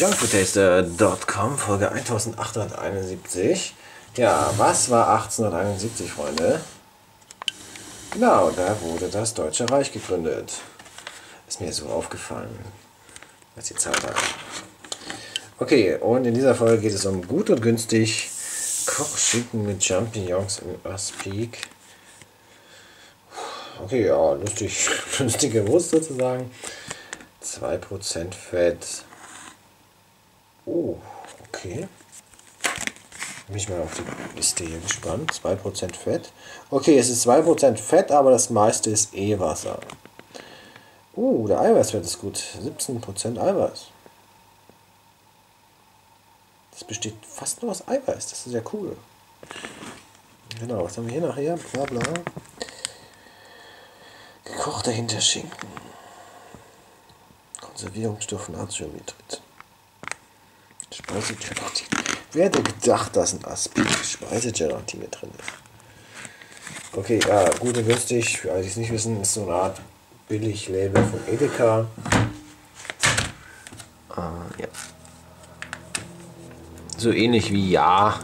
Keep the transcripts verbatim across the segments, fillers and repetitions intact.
junkfoodtaster punkt com, Folge achtzehnhunderteinundsiebzig. Ja, was war achtzehnhunderteinundsiebzig, Freunde? Genau, da wurde das Deutsche Reich gegründet. Ist mir so aufgefallen, als die Zahl da. Okay, und in dieser Folge geht es um Gut und Günstig, Kochschinken mit Champignons im Aspik. Okay, ja, lustig, lustige Wurst sozusagen. zwei Prozent Fett. Oh, okay. Bin ich mal auf die Liste hier gespannt. zwei Prozent Fett. Okay, es ist zwei Prozent Fett, aber das meiste ist eh Wasser. Uh, der Eiweißwert ist gut. siebzehn Prozent Eiweiß. Das besteht fast nur aus Eiweiß. Das ist ja cool. Genau, was haben wir hier nachher? Bla bla. Gekochter Hinterschinken. Konservierungsstoff Natrium mit. Speisegelatine. Wer hätte gedacht, dass ein Aspik Speisegelatine drin ist? Okay, ja, gut und günstig, für alle, die es nicht wissen, ist so eine Art Billig-Label von Edeka. Äh, ja. So ähnlich wie Ja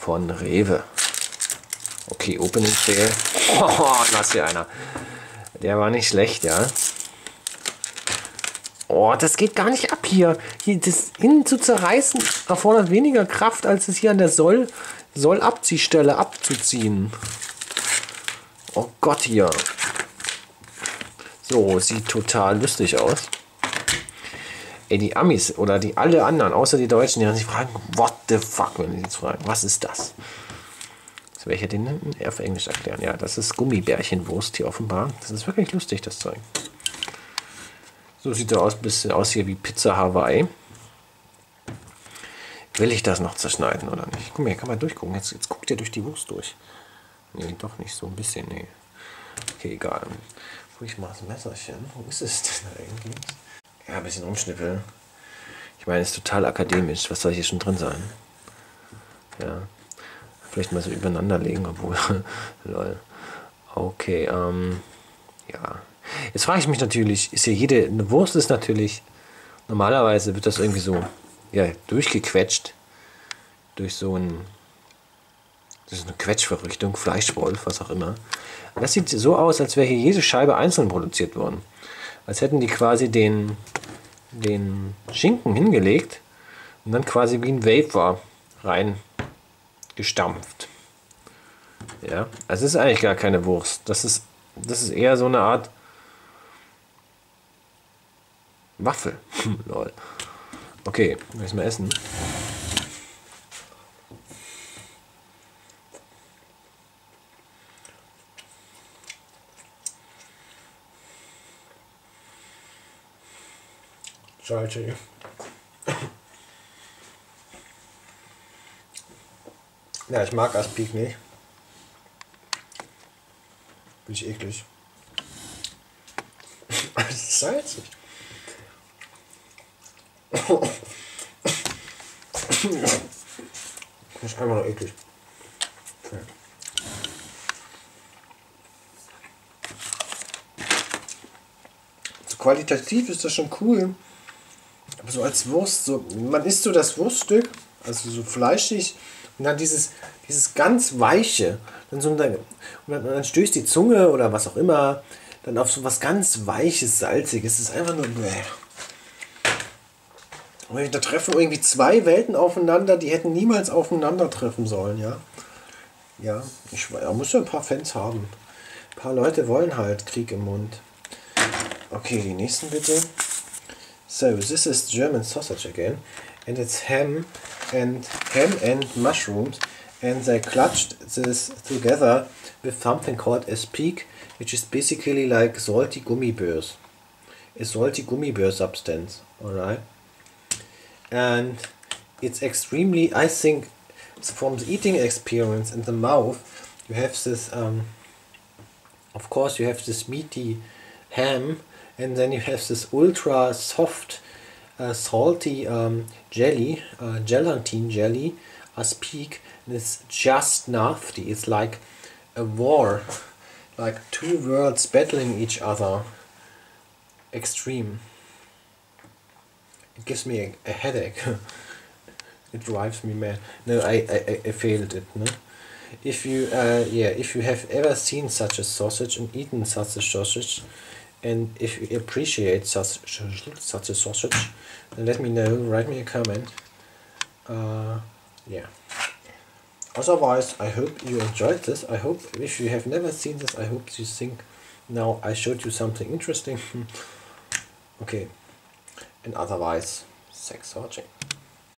von Rewe. Okay, Opening Fail. Oh, was für einer. Der war nicht schlecht, ja. Oh, das geht gar nicht ab hier. Hier das innen zu zerreißen erfordert weniger Kraft, als es hier an der Soll, Sollabziehstelle abzuziehen. Oh Gott, hier. So, sieht total lustig aus. Ey, die Amis oder die alle anderen, außer die Deutschen, die werden sich fragen, what the fuck, wenn die jetzt fragen, was ist das? Das werde ich ja den auf Englisch erklären. Ja, das ist Gummibärchenwurst hier offenbar. Das ist wirklich lustig, das Zeug. So sieht er aus, ein bisschen aus hier wie Pizza Hawaii. Will ich das noch zerschneiden oder nicht? Guck mal, hier kann man durchgucken. Jetzt, jetzt guckt ihr durch die Wurst durch. Nee, doch nicht so ein bisschen, nee. Okay, egal. Guck ich mal das Messerchen. Wo ist es denn eigentlich? Ja, ein bisschen rumschnippeln. Ich meine, es ist total akademisch. Was soll hier schon drin sein? Ja. Vielleicht mal so übereinander legen, obwohl. Lol. Okay, ähm. Ja. Jetzt frage ich mich natürlich, ist hier jede, eine Wurst ist natürlich, normalerweise wird das irgendwie so, ja, durchgequetscht, durch so ein, das ist eine Quetschverrichtung, Fleischwolf, was auch immer. Das sieht so aus, als wäre hier jede Scheibe einzeln produziert worden. Als hätten die quasi den, den Schinken hingelegt und dann quasi wie ein Vapor rein gestampft. Ja, also es ist eigentlich gar keine Wurst, das ist, das ist eher so eine Art Waffel. Lol. Okay, lass mal essen. Salzig. Ja, ich mag Aspik nicht. Bin ich eklig. Das ist salzig. Das ist einfach noch eklig. Okay. So qualitativ ist das schon cool. Aber so als Wurst, so, man isst so das Wurststück, also so fleischig, und dann dieses, dieses ganz Weiche. Dann so, und dann, und dann stößt die Zunge oder was auch immer, dann auf so was ganz Weiches, Salziges. Das ist einfach nur. Bläh. Da treffen irgendwie zwei Welten aufeinander, die hätten niemals aufeinandertreffen sollen, ja. Ja, ich muss ja ein paar Fans haben. Ein paar Leute wollen halt Krieg im Mund. Okay, die nächsten bitte. So, this is German sausage again. And it's ham and ham and mushrooms. And they clutched this together with something called Aspik, which is basically like salty gummibärs. A salty gummibär substance, alright? And it's extremely, I think, from the eating experience in the mouth, you have this, um, of course, you have this meaty ham, and then you have this ultra soft, uh, salty um, jelly, uh, gelatine jelly, Aspik, and it's just nasty. It's like a war, like two worlds battling each other. Extreme. It gives me a, a headache. It drives me mad. No, I, I, I failed it. No? If you, uh, yeah, if you have ever seen such a sausage and eaten such a sausage, and if you appreciate such such a sausage, then let me know. Write me a comment. Uh, yeah. Otherwise, I hope you enjoyed this. I hope if you have never seen this, I hope you think now I showed you something interesting. Okay. And otherwise, thanks for watching.